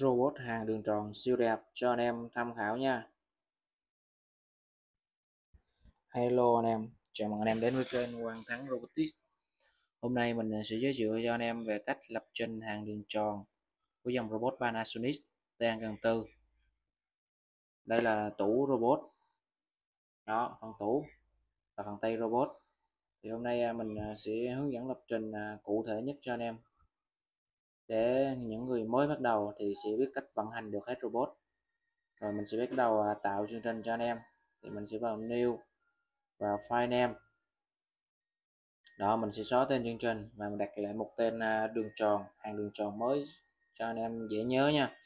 Robot hàng đường tròn siêu đẹp cho anh em tham khảo nha. Hello anh em, chào mừng anh em đến với kênh Quang Thắng Robotics. Hôm nay mình sẽ giới thiệu cho anh em về cách lập trình hàng đường tròn của dòng robot Panasonic TN-4. Đây là tủ robot. Đó, phần tủ và phần tay robot. Thì hôm nay mình sẽ hướng dẫn lập trình cụ thể nhất cho anh em, để những người mới bắt đầu thì sẽ biết cách vận hành được hết robot. Rồi mình sẽ bắt đầu tạo chương trình cho anh em. Thì mình sẽ vào New và File Name. Đó, mình sẽ xóa tên chương trình và mình đặt lại một tên đường tròn, hàng đường tròn mới cho anh em dễ nhớ nha.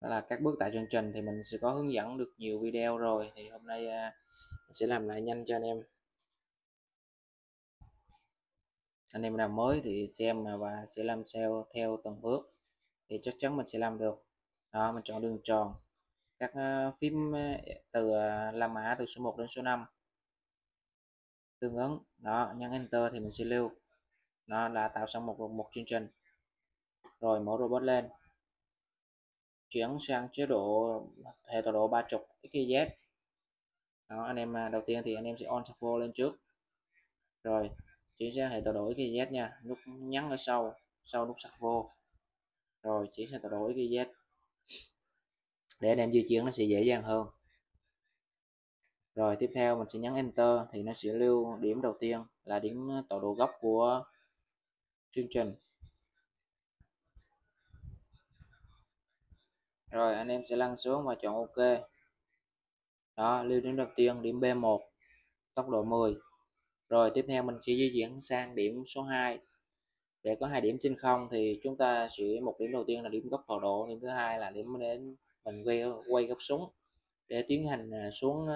Đó là các bước tại chương trình thì mình sẽ có hướng dẫn được nhiều video rồi, thì hôm nay mình sẽ làm lại nhanh cho anh em. Anh em nào mới thì xem và sẽ làm theo từng bước thì chắc chắn mình sẽ làm được. Đó, mình chọn đường tròn, các phím từ La Mã từ số 1 đến số 5 tương ứng. Đó, nhấn Enter thì mình sẽ lưu. Đó là tạo xong một chương trình. Rồi mở robot lên, chuyển sang chế độ hệ tọa độ 30 XYZ. Đó, anh em đầu tiên thì anh em sẽ on shuffle lên trước, rồi chuyển sang hệ tọa độ XYZ nha, nút nhấn ở sau nút shuffle, rồi chuyển sang tọa độ XYZ để anh em di chuyển nó sẽ dễ dàng hơn. Rồi tiếp theo mình sẽ nhấn Enter thì nó sẽ lưu điểm đầu tiên là điểm tọa độ gốc của chương trình. Rồi anh em sẽ lăn xuống và chọn OK. Đó, lưu điểm đầu tiên điểm B1, tốc độ 10. Rồi tiếp theo mình sẽ di chuyển sang điểm số 2. Để có hai điểm trên không thì chúng ta sẽ, một điểm đầu tiên là điểm góc tọa độ, điểm thứ hai là điểm đến mình quay góc xuống để tiến hành xuống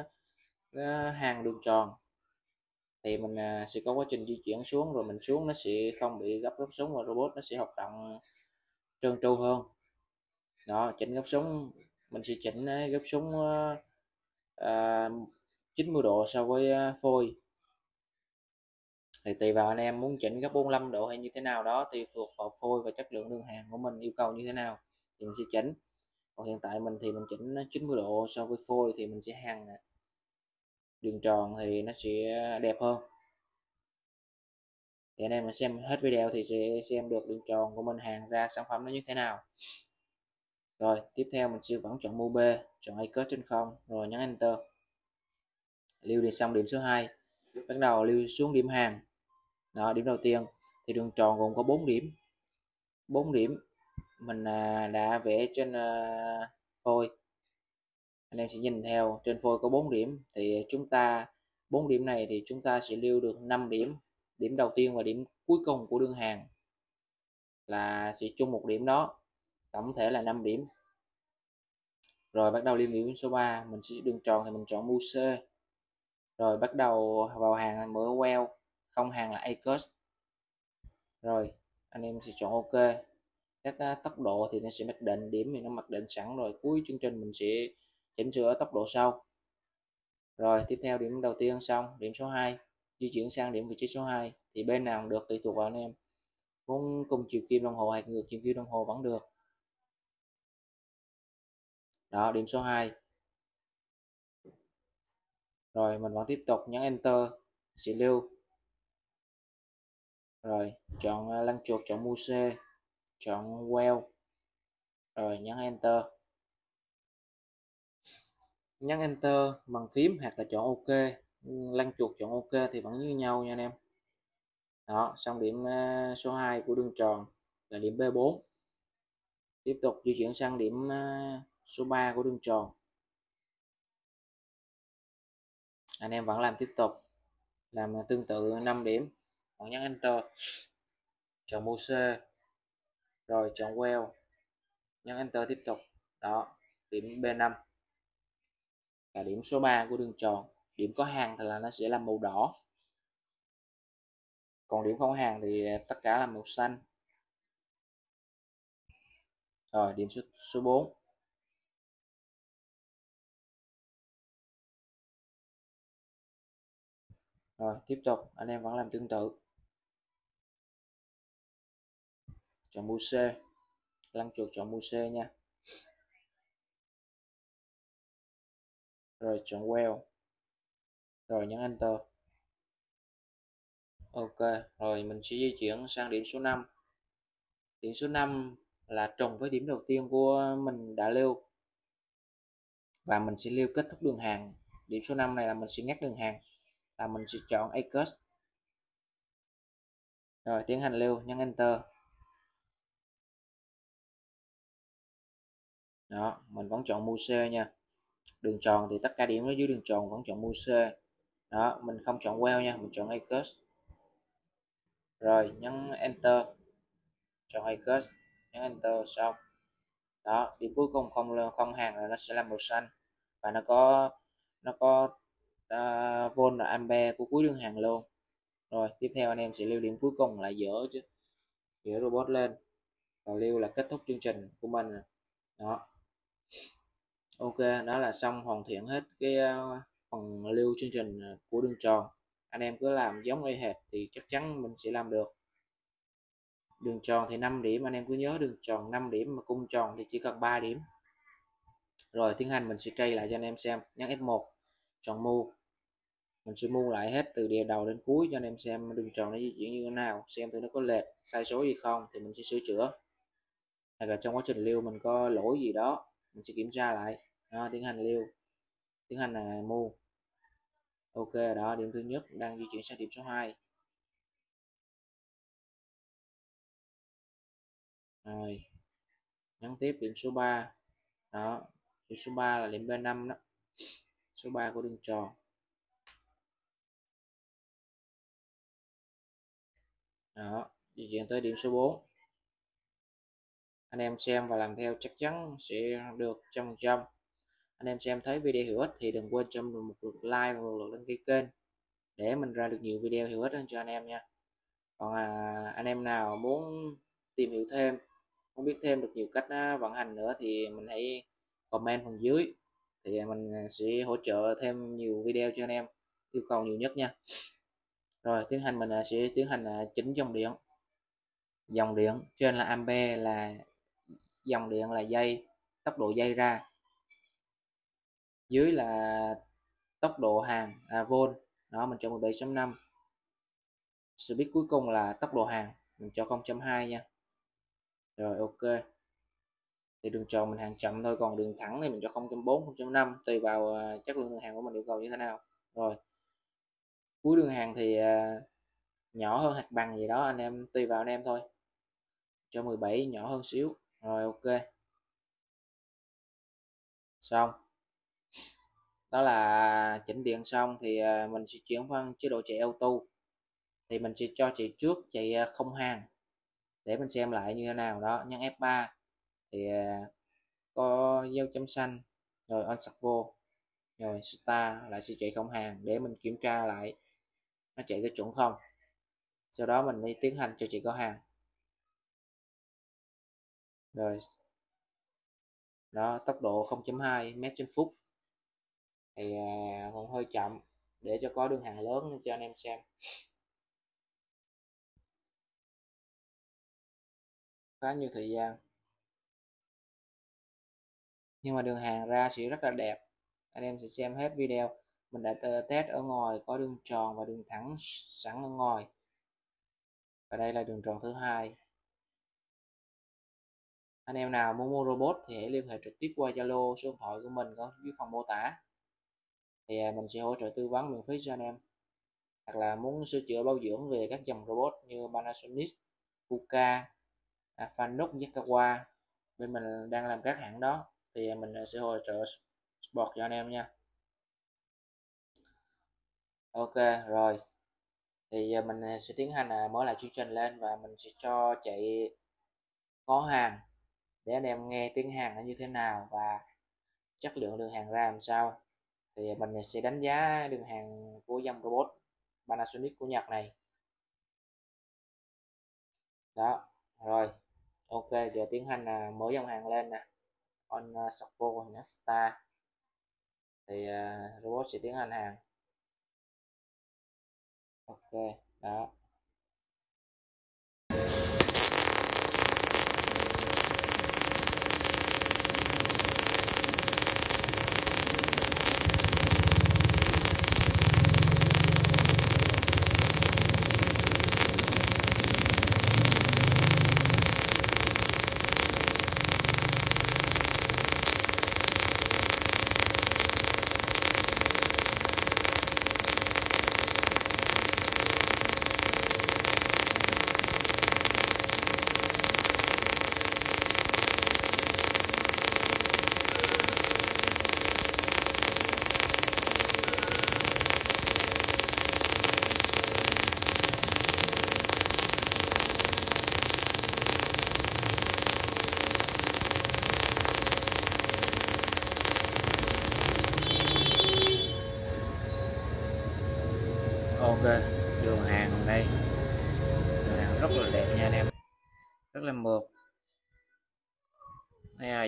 hàng đường tròn. Thì mình sẽ có quá trình di chuyển xuống, rồi mình xuống nó sẽ không bị góc xuống và robot nó sẽ hoạt động trơn tru hơn. Đó, chỉnh góc xuống, mình sẽ chỉnh góc xuống 90 độ so với phôi. Thì tùy vào anh em muốn chỉnh góc 45 độ hay như thế nào đó, tùy thuộc vào phôi và chất lượng đường hàng của mình yêu cầu như thế nào thì mình sẽ chỉnh. Còn hiện tại mình thì mình chỉnh 90 độ so với phôi thì mình sẽ hàng đường tròn thì nó sẽ đẹp hơn. Thì anh em xem hết video thì sẽ xem được đường tròn của mình hàng ra sản phẩm nó như thế nào. Rồi tiếp theo mình sẽ vẫn chọn mô B, chọn ai code trên không, rồi nhấn Enter, lưu đi xong điểm số 2, bắt đầu lưu xuống điểm hàng. Đó, điểm đầu tiên thì đường tròn gồm có 4 điểm mình đã vẽ trên phôi. Anh em sẽ nhìn theo trên phôi có 4 điểm thì chúng ta 4 điểm này thì chúng ta sẽ lưu được 5 điểm, điểm đầu tiên và điểm cuối cùng của đường hàng là sẽ chung một điểm, đó tổng thể là 5 điểm. Rồi bắt đầu liên điểm số 3, mình sẽ đường tròn thì mình chọn mũ C, rồi bắt đầu vào hàng mở well, không hàng là ACUS. Rồi anh em sẽ chọn OK. Các tốc độ thì nó sẽ mặc định, điểm thì nó mặc định sẵn rồi, cuối chương trình mình sẽ chỉnh sửa tốc độ sau. Rồi tiếp theo điểm đầu tiên xong, điểm số 2 di chuyển sang điểm vị trí số 2 thì bên nào cũng được, tùy thuộc vào anh em muốn cùng chiều kim đồng hồ hay ngược chiều kim đồng hồ vẫn được. Đó, điểm số 2. Rồi mình vẫn tiếp tục nhấn Enter, sẽ lưu. Rồi chọn lăn chuột, chọn mũ C, chọn well, rồi nhấn Enter. Nhấn Enter bằng phím hoặc là chọn OK, lăn chuột chọn OK thì vẫn như nhau nha anh em. Đó, xong điểm số 2 của đường tròn là điểm B4. Tiếp tục di chuyển sang điểm số 3 của đường tròn. Anh em vẫn làm tiếp tục, làm tương tự 5 điểm, bạn nhấn Enter, chọn mũ C, rồi chọn well, nhấn Enter tiếp tục. Đó, điểm B5 là điểm số 3 của đường tròn, điểm có hàng thì là nó sẽ là màu đỏ, còn điểm không hàng thì tất cả là màu xanh. Rồi điểm số 4. Rồi tiếp tục anh em vẫn làm tương tự, chọn mũ C, lăn chuột chọn Muse nha. Rồi chọn Well. Rồi nhấn Enter. Ok, rồi mình sẽ di chuyển sang điểm số 5. Điểm số 5 là trùng với điểm đầu tiên của mình đã lưu. Và mình sẽ lưu kết thúc đường hàng. Điểm số 5 này là mình sẽ ngắt đường hàng. Là mình sẽ chọn ACUS. Rồi tiến hành lưu, nhấn Enter. Đó, mình vẫn chọn Muse nha. Đường tròn thì tất cả điểm ở dưới đường tròn vẫn chọn Muse. Đó, mình không chọn Well nha, mình chọn ACUS. Rồi nhấn Enter. Chọn ACUS, nhấn Enter xong. Đó, điểm cuối cùng không hàng là nó sẽ là màu xanh và nó có volt là ampere của cuối đường hàng luôn. Rồi tiếp theo anh em sẽ lưu điểm cuối cùng là dỡ robot lên và lưu là kết thúc chương trình của mình. Đó, ok, đó là xong hoàn thiện hết cái phần lưu chương trình của đường tròn. Anh em cứ làm giống y hệt thì chắc chắn mình sẽ làm được. Đường tròn thì 5 điểm, anh em cứ nhớ đường tròn 5 điểm mà cung tròn thì chỉ cần 3 điểm. Rồi tiến hành mình sẽ tray lại cho anh em xem, nhấn F1, chọn move. Mình sẽ move lại hết từ địa đầu đến cuối cho anh em xem đường tròn nó di chuyển như thế nào, xem thử nó có lệch, sai số gì không thì mình sẽ sửa chữa. Hoặc là trong quá trình lưu mình có lỗi gì đó, mình sẽ kiểm tra lại. Đó, tiến hành lưu. Tiến hành là move. Ok, đó điểm thứ nhất đang di chuyển sang điểm số 2. Rồi nhấn tiếp điểm số 3. Đó, điểm số 3 là điểm B5 đó. Số 3 của đường tròn. Đó, di chuyển tới điểm số 4. Anh em xem và làm theo chắc chắn sẽ được 100%. Anh em xem thấy video hữu ích thì đừng quên cho mình một lượt like và một lượt đăng ký kênh để mình ra được nhiều video hữu ích hơn cho anh em nha. Còn anh em nào muốn tìm hiểu thêm, không biết thêm được nhiều cách vận hành nữa thì mình hãy comment phần dưới thì mình sẽ hỗ trợ thêm nhiều video cho anh em yêu cầu nhiều nhất nha. Rồi tiến hành mình sẽ tiến hành chỉnh dòng điện. Dòng điện trên là ampere, là dòng điện là dây, tốc độ dây ra, dưới là tốc độ hàng volt. Đó mình cho 17.5. Speed cuối cùng là tốc độ hàng, mình cho 0.2 nha. Rồi ok, thì đường tròn mình hàng chậm thôi, còn đường thẳng thì mình cho 0.4, 0.5 tùy vào chất lượng đường hàng của mình yêu cầu như thế nào. Rồi cuối đường hàng thì nhỏ hơn hạt bằng gì đó anh em, tùy vào anh em thôi, cho 17 nhỏ hơn xíu. Rồi ok, xong. Đó là chỉnh điện xong thì mình sẽ chuyển sang chế độ chạy auto. Thì mình sẽ cho chạy trước, chạy không hàng để mình xem lại như thế nào. Đó nhấn F3 thì có dấu chấm xanh. Rồi on sạc vô, rồi start lại sẽ chạy không hàng để mình kiểm tra lại nó chạy cái chuẩn không. Sau đó mình mới tiến hành cho chị có hàng. Rồi đó tốc độ 0.2 mét trên phút thì còn hơi chậm, để cho có đường hàng lớn cho anh em xem. Khá nhiều thời gian nhưng mà đường hàng ra sẽ rất là đẹp. Anh em sẽ xem hết video. Mình đã test ở ngoài có đường tròn và đường thẳng sẵn ở ngoài. Và đây là đường tròn thứ hai. Anh em nào muốn mua robot thì hãy liên hệ trực tiếp qua Zalo, số điện thoại của mình có dưới phần mô tả. Thì mình sẽ hỗ trợ tư vấn miễn phí cho anh em. Hoặc là muốn sửa chữa bảo dưỡng về các dòng robot như Panasonic, FANUC, Yaskawa. Bên mình đang làm các hãng đó thì mình sẽ hỗ trợ support cho anh em nha. Ok rồi. Thì giờ mình sẽ tiến hành mở lại chương trình lên và mình sẽ cho chạy có hàng để anh em nghe tiếng hàng nó như thế nào và chất lượng đường hàng ra làm sao. Thì mình sẽ đánh giá đường hàng của dòng robot Panasonic của Nhật này. Đó, rồi. Ok, giờ tiến hành là mở dòng hàng lên nè. On Sacco Nesta. Thì robot sẽ tiến hành hàng. Ok, đó. ok. Đường hàng đây, đường hàng rất là đẹp nha anh em, rất là mượt.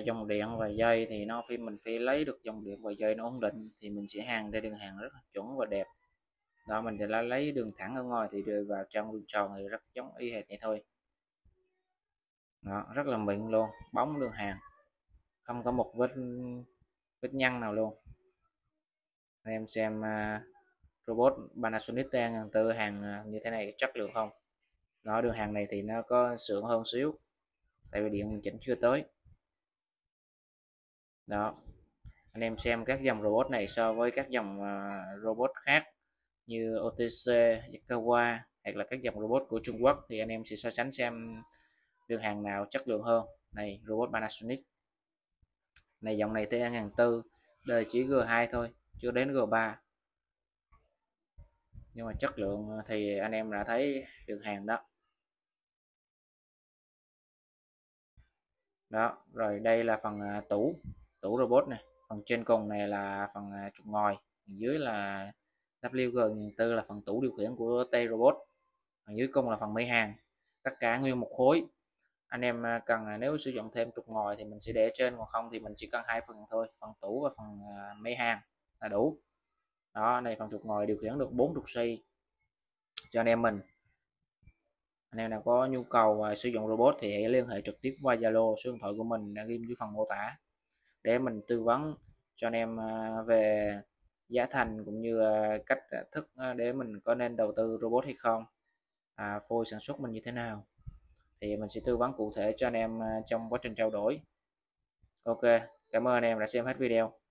Dòng điện và dây thì nó mình phải lấy được dòng điện và dây nó ổn định thì mình sẽ hàng ra đường hàng rất là chuẩn và đẹp. Đó, mình sẽ lấy đường thẳng ở ngoài thì đưa vào trong đường tròn thì rất giống y hệt vậy thôi. Đó, rất là mịn luôn, bóng đường hàng, không có một vết nhăn nào luôn. Anh em xem robot Panasonic FANUC 4 hàng như thế này chất lượng không? Đó, đường hàng này thì nó có sượng hơn xíu, tại vì điện mình chỉnh chưa tới. Đó, anh em xem các dòng robot này so với các dòng robot khác như OTC, Yaskawa hoặc là các dòng robot của Trung Quốc thì anh em sẽ so sánh xem đường hàng nào chất lượng hơn. Này, robot Panasonic này, dòng này FANUC 4 đời chỉ G2 thôi, chưa đến G3, nhưng mà chất lượng thì anh em đã thấy đường hàng đó. Đó, rồi đây là phần tủ robot này, phần trên cùng này là phần trục ngồi, dưới là WG4 là phần tủ điều khiển của T robot, phần dưới cùng là phần máy hàng, tất cả nguyên một khối. Anh em cần nếu sử dụng thêm trục ngồi thì mình sẽ để trên, còn không thì mình chỉ cần hai phần thôi, phần tủ và phần máy hàng là đủ. Đó, này phần trục ngồi điều khiển được 4 trục xoay cho anh em mình. Anh em nào có nhu cầu sử dụng robot thì hãy liên hệ trực tiếp qua Zalo, số điện thoại của mình đã ghim dưới phần mô tả để mình tư vấn cho anh em về giá thành cũng như cách thức để mình có nên đầu tư robot hay không, phôi sản xuất mình như thế nào thì mình sẽ tư vấn cụ thể cho anh em trong quá trình trao đổi. Ok, cảm ơn anh em đã xem hết video.